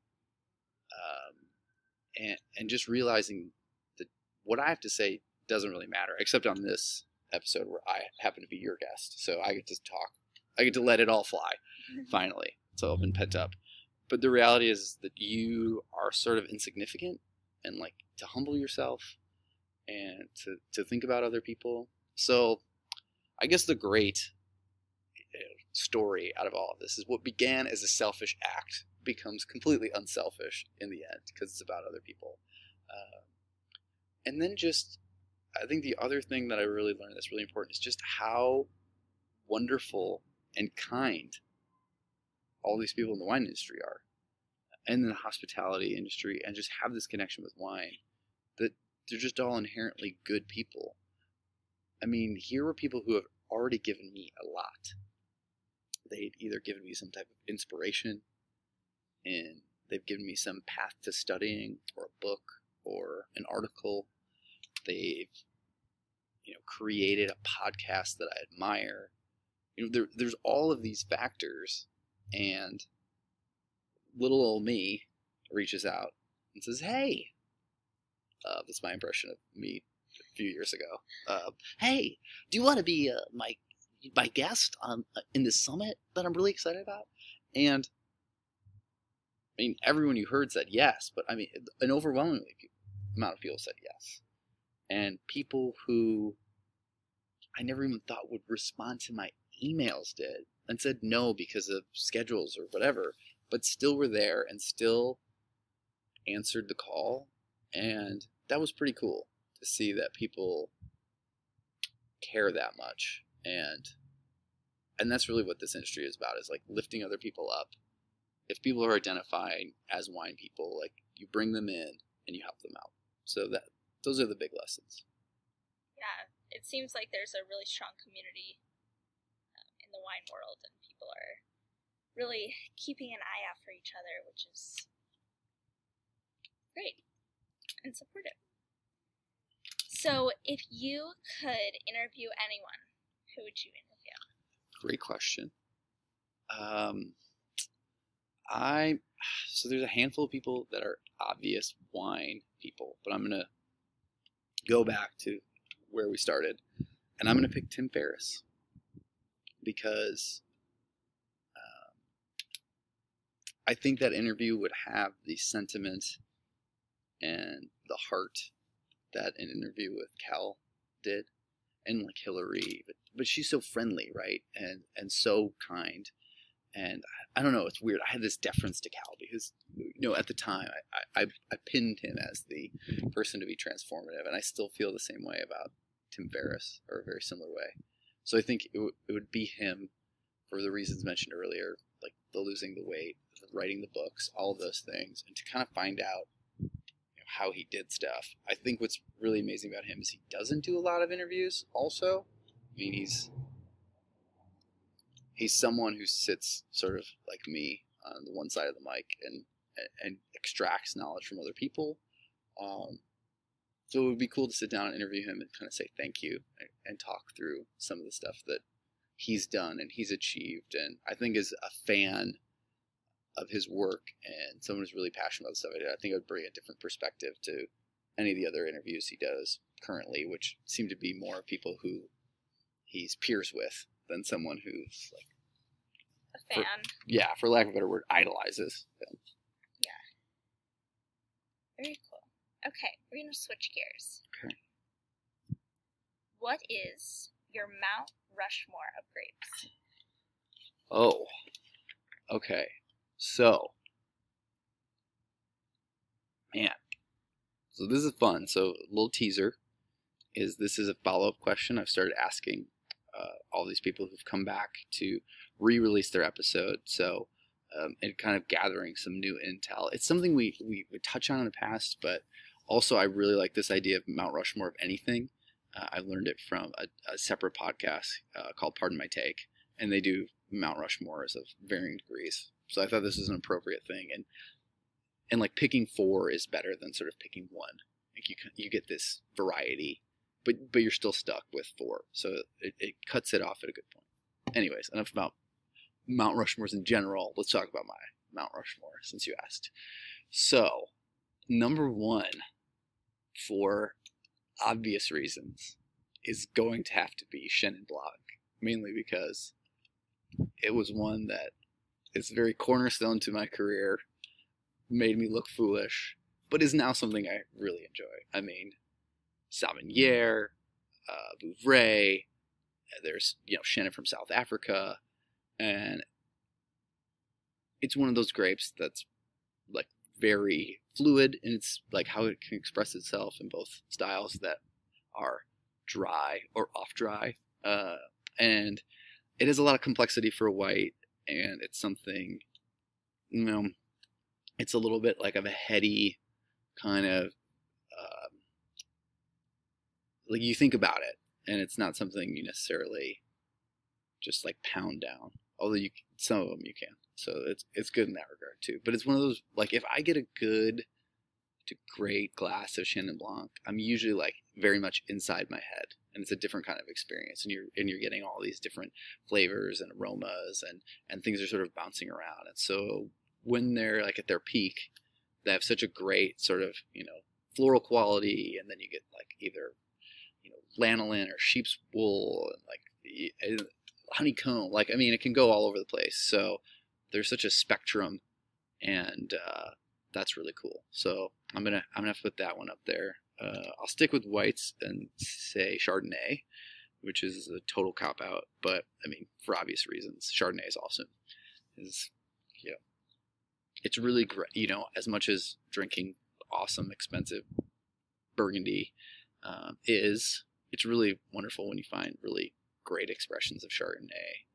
and just realizing that what I have to say doesn't really matter, except on this episode where I happen to be your guest. So I get to talk. I get to let it all fly, finally. So I've been pent up. But the reality is that you are sort of insignificant, and like to humble yourself and to think about other people. So I guess the great story out of all of this is what began as a selfish act becomes completely unselfish in the end because it's about other people. And then just, I think the other thing that I really learned that's really important is just how wonderful and kind all these people in the wine industry are, and in the hospitality industry, and just have this connection with wine, that they're just all inherently good people. I mean, here are people who have already given me a lot. They've either given me some type of inspiration, and they've given me some path to studying, or a book, or an article. They've, you know, created a podcast that I admire. You know, there's all of these factors, and little old me reaches out and says, "Hey," that's my impression of me a few years ago. "Hey, do you want to be my guest in this summit that I'm really excited about?" And I mean, everyone you heard said yes, but I mean, an overwhelming amount of people said yes, and people who I never even thought would respond to my emails did, and said no because of schedules or whatever, but still were there and still answered the call. And that was pretty cool to see that people care that much. And that's really what this industry is about, is like lifting other people up. If people are identifying as wine people, like you bring them in and you help them out. So those are the big lessons. yeah, it seems like there's a really strong community in the wine world, and people are really keeping an eye out for each other, which is great and supportive. So if you could interview anyone, who would you interview? Great question. So there's a handful of people that are obvious wine people, but I'm going to go back to where we started, and I'm going to pick Tim Ferriss, because I think that interview would have the sentiment and the heart that an interview with Cal did, and like Hillary, but she's so friendly, right, and so kind. And I don't know, it's weird. I had this deference to Cal because, you know, at the time I pinned him as the person to be transformative, and I still feel the same way about Tim Ferriss, or a very similar way. So I think it would be him for the reasons mentioned earlier, like the losing the weight, the writing the books, all of those things, and to kind of find out, you know, how he did stuff. I think what's really amazing about him is he doesn't do a lot of interviews also. I mean, he's someone who sits sort of like me on the one side of the mic and extracts knowledge from other people. So it would be cool to sit down and interview him and kind of say thank you and talk through some of the stuff that he's done and he's achieved. And I think as a fan of his work and someone who's really passionate about the stuff I did, I think it would bring a different perspective to any of the other interviews he does currently, which seem to be more people who he's peers with than someone who's like a fan. Yeah, for lack of a better word, idolizes. Yeah. Very cool. Okay, we're gonna switch gears. Okay. What is your Mount Rushmore of grapes? Oh. Okay. So, man. So this is fun. So a little teaser is this is a follow-up question I've started asking all these people who've come back to re-release their episode, so and kind of gathering some new intel. It's something we would touch on in the past, but also I really like this idea of Mount Rushmore of anything. I learned it from a separate podcast called Pardon My Take, and they do Mount Rushmores of varying degrees. So I thought this was an appropriate thing, and like picking four is better than sort of picking one. Like you get this variety. But you're still stuck with four, so it cuts it off at a good point. Anyways, enough about Mount Rushmores in general. Let's talk about my Mount Rushmore since you asked. So, number 1, for obvious reasons, is going to have to be Chenin Blanc, mainly because it was one that is very cornerstone to my career, made me look foolish, but is now something I really enjoy. I mean, Sauvignon, Vouvray, there's, you know, Chenin from South Africa, and it's one of those grapes that's like very fluid, and it's like how it can express itself in both styles that are dry or off dry, and it has a lot of complexity for a white, and it's something, you know, it's a little bit like of a heady kind of like you think about it, and it's not something you necessarily just like pound down. Although some of them you can, so it's good in that regard too. But it's one of those, like, if I get a good to great glass of Chenin Blanc, I'm usually like very much inside my head, and it's a different kind of experience. And you're getting all these different flavors and aromas, and things are sort of bouncing around. And so when they're like at their peak, they have such a great sort of, you know, floral quality, and then you get like either lanolin or sheep's wool and like honeycomb, like, I mean, it can go all over the place, so there's such a spectrum, and that's really cool. So I'm gonna have to put that one up there. I'll stick with whites and say Chardonnay, which is a total cop out, but I mean, for obvious reasons, Chardonnay is awesome. Is, you know, it's really great, you know, as much as drinking awesome expensive Burgundy it's really wonderful when you find really great expressions of Chardonnay.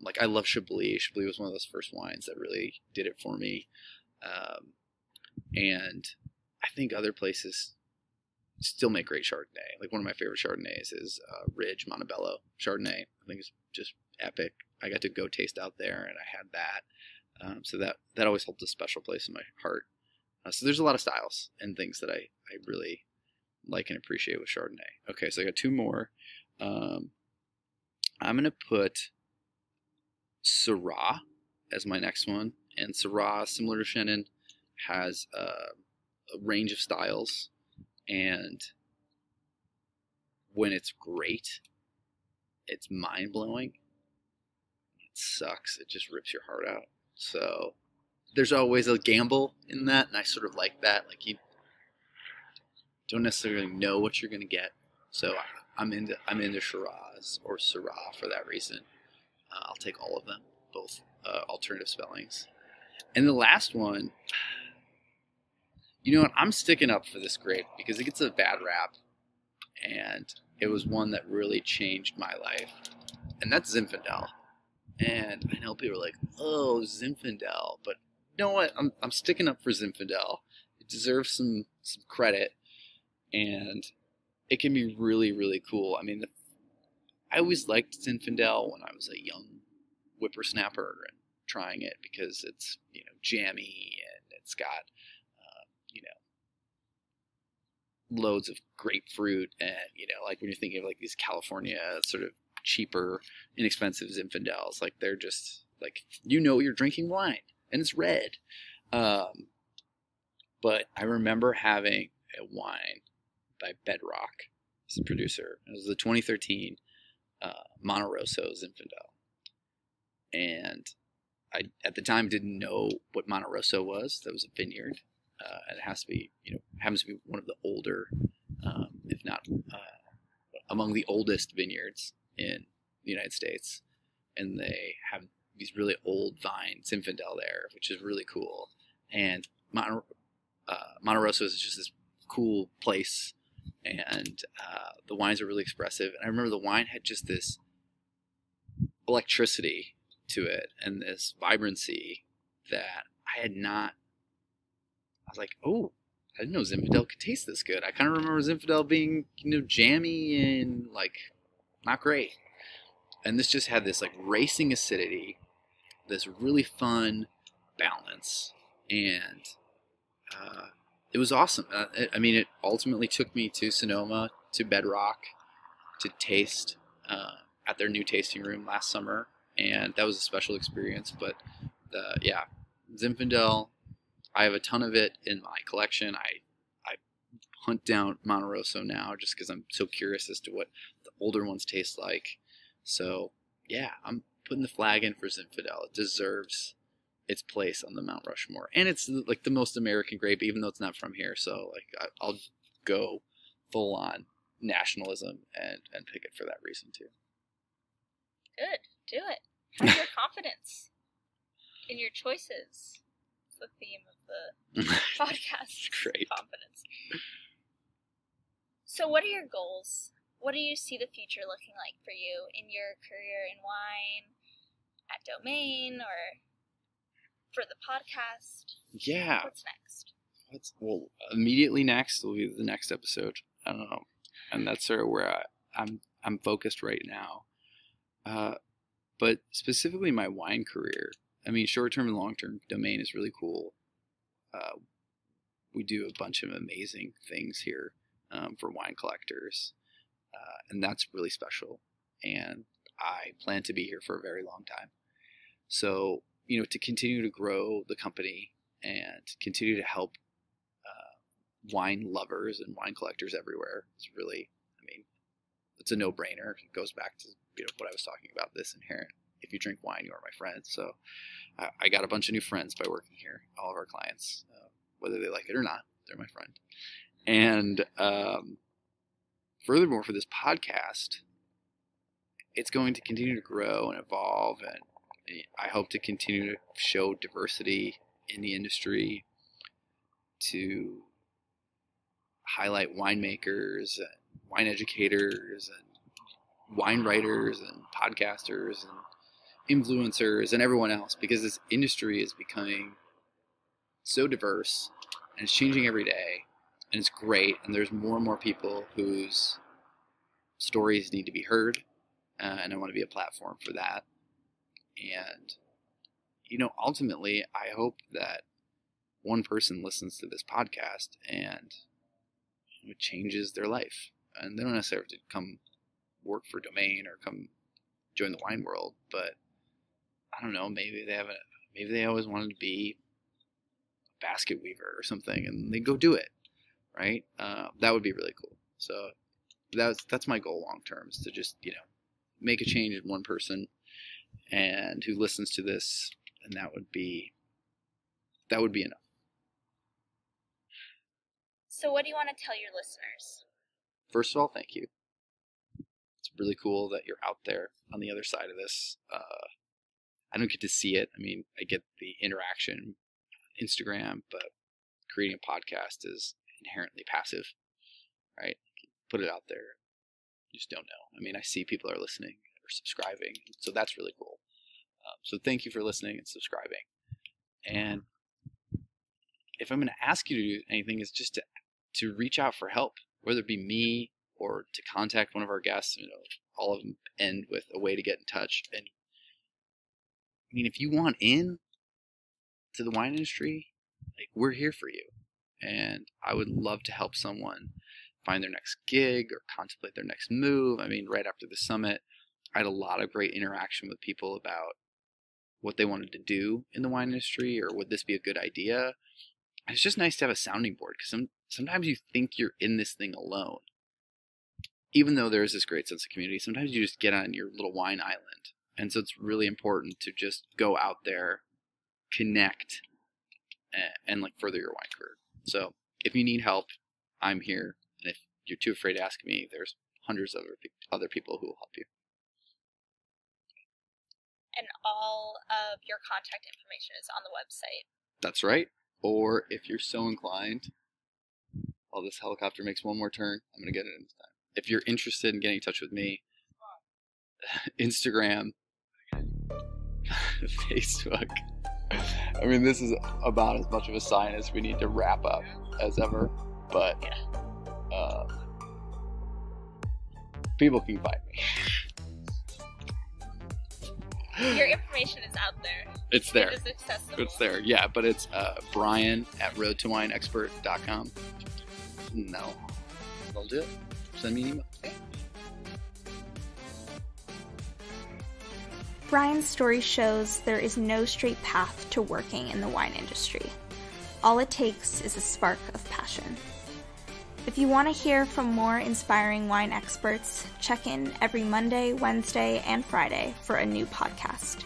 Like, I love Chablis. Chablis was one of those first wines that really did it for me. And I think other places still make great Chardonnay. Like one of my favorite Chardonnays is Ridge Montebello Chardonnay. I think it's just epic. I got to go taste out there, and I had that. So that always holds a special place in my heart. So there's a lot of styles and things that I really like and appreciate with Chardonnay. Okay, so I got two more. I'm going to put Syrah as my next one. And Syrah, similar to Chenin, has a range of styles. And when it's great, it's mind-blowing. It sucks. It just rips your heart out. So there's always a gamble in that, and I sort of like that. Like, you don't necessarily know what you're going to get. So I'm into Shiraz or Syrah for that reason. I'll take all of them, both alternative spellings. And the last one, you know what? I'm sticking up for this grape because it gets a bad rap, and it was one that really changed my life, and that's Zinfandel. And I know people are like, oh, Zinfandel, but you know what? I'm sticking up for Zinfandel. It deserves some credit, and it can be really, really cool. I mean, I always liked Zinfandel when I was a young whippersnapper and trying it because it's, you know, jammy, and it's got, you know, loads of grapefruit, and, you know, like when you're thinking of like these California sort of cheaper, inexpensive Zinfandels, like they're just like, you know, you're drinking wine and it's red. But I remember having a wine by Bedrock as a producer. It was the 2013 Monte Rosso Zinfandel, and I at the time didn't know what Monte Rosso was. That was a vineyard, and it has to be, you know, happens to be one of the older, if not among the oldest vineyards in the United States, and they have these really old vines Zinfandel there, which is really cool. And Monte Rosso is just this cool place, and the wines are really expressive. And I remember the wine had just this electricity to it and this vibrancy that I had not. I was like, oh, I didn't know Zinfandel could taste this good. I kind of remember Zinfandel being, you know, jammy and like not great. And this just had this like racing acidity, this really fun balance, and it was awesome. I mean, it ultimately took me to Sonoma, to Bedrock, to taste at their new tasting room last summer, and that was a special experience. But yeah, Zinfandel, I have a ton of it in my collection. I hunt down Monte Rosso now just because I'm so curious as to what the older ones taste like. So yeah, I'm putting the flag in for Zinfandel. It deserves its place on the Mount Rushmore, and it's like the most American grape, even though it's not from here. So like I'll go full on nationalism and pick it for that reason too. Good, do it. Have your confidence in your choices. It's the theme of the podcast. Great. Confidence. So, what are your goals? What do you see the future looking like for you in your career in wine, at Domain, or for the podcast? Yeah. What's next? Well, immediately next will be the next episode. I don't know. And that's sort of where I'm focused right now. But specifically my wine career. I mean, short-term and long-term, Domain is really cool. We do a bunch of amazing things here for wine collectors. And that's really special. And I plan to be here for a very long time. So, you know, to continue to grow the company and continue to help wine lovers and wine collectors everywhere is really, I mean, it's a no-brainer. It goes back to, you know, what I was talking about, this inherent. If you drink wine, you are my friend. So I got a bunch of new friends by working here. All of our clients, whether they like it or not, they're my friend. And furthermore, for this podcast, it's going to continue to grow and evolve, and I hope to continue to show diversity in the industry, to highlight winemakers, and wine educators, and wine writers, and podcasters, and influencers, and everyone else, because this industry is becoming so diverse and it's changing every day. and it's great. And there's more and more people whose stories need to be heard, and I want to be a platform for that. And, you know, ultimately, I hope that one person listens to this podcast and it changes their life. And they don't necessarily have to come work for Domain or come join the wine world, but I don't know, maybe they haven't, maybe they always wanted to be a basket weaver or something, and they go do it, right? That would be really cool. So that's my goal long term, is to just, you know, make a change in one person and who listens to this, and that would be enough. So what do you want to tell your listeners? First of all, thank you. It's really cool that you're out there on the other side of this. I don't get to see it. I mean, I get the interaction on Instagram, but creating a podcast is inherently passive, right? Put it out there. You just don't know. I mean, I see people are listening or subscribing, so that's really cool. So thank you for listening and subscribing. And if I'm going to ask you to do anything, it's just to reach out for help, whether it be me or to contact one of our guests. You know, all of them end with a way to get in touch. And I mean, if you want in to the wine industry, like, we're here for you. And I would love to help someone find their next gig or contemplate their next move. I mean, right after the summit, I had a lot of great interaction with people about what they wanted to do in the wine industry, or would this be a good idea? It's just nice to have a sounding board, because sometimes you think you're in this thing alone. Even though there is this great sense of community, sometimes you just get on your little wine island. And so it's really important to just go out there, connect, and like further your wine career. So if you need help, I'm here. And if you're too afraid to ask me, there's hundreds of other people who will help you. And all of your contact information is on the website. That's right. Or if you're so inclined, while this helicopter makes one more turn, I'm going to get it in this time. If you're interested in getting in touch with me, Instagram, Facebook. I mean, this is about as much of a sign as we need to wrap up as ever, but people can find me. Your information is out there. It's there. It is accessible. It's there, yeah. But it's brian@roadtowineexpert.com. No. I'll do it. Send me an email. Okay. Brian's story shows there is no straight path to working in the wine industry. All it takes is a spark of passion. If you want to hear from more inspiring wine experts, check in every Monday, Wednesday, and Friday for a new podcast.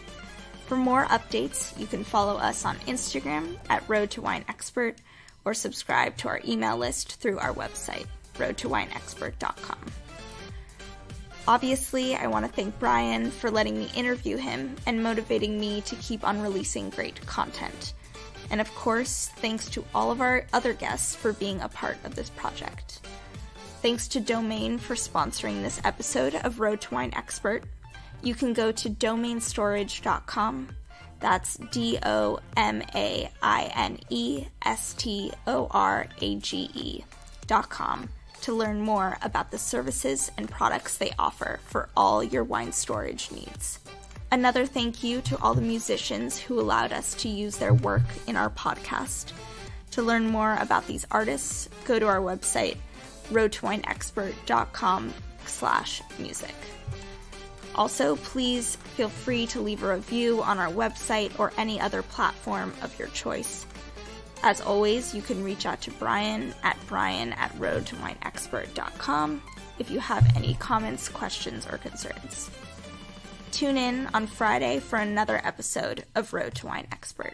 For more updates, you can follow us on Instagram at Road to Wine Expert, or subscribe to our email list through our website, roadtowineexpert.com. Obviously, I want to thank Brian for letting me interview him and motivating me to keep on releasing great content. And of course, thanks to all of our other guests for being a part of this project. Thanks to Domain for sponsoring this episode of Road to Wine Expert. You can go to domainstorage.com. That's domainestorage.com to learn more about the services and products they offer for all your wine storage needs. Another thank you to all the musicians who allowed us to use their work in our podcast. To learn more about these artists, go to our website, roadtowineexpert.com/music. Also, please feel free to leave a review on our website or any other platform of your choice. As always, you can reach out to Brian at roadtowineexpert.com if you have any comments, questions, or concerns. Tune in on Friday for another episode of Road to Wine Expert.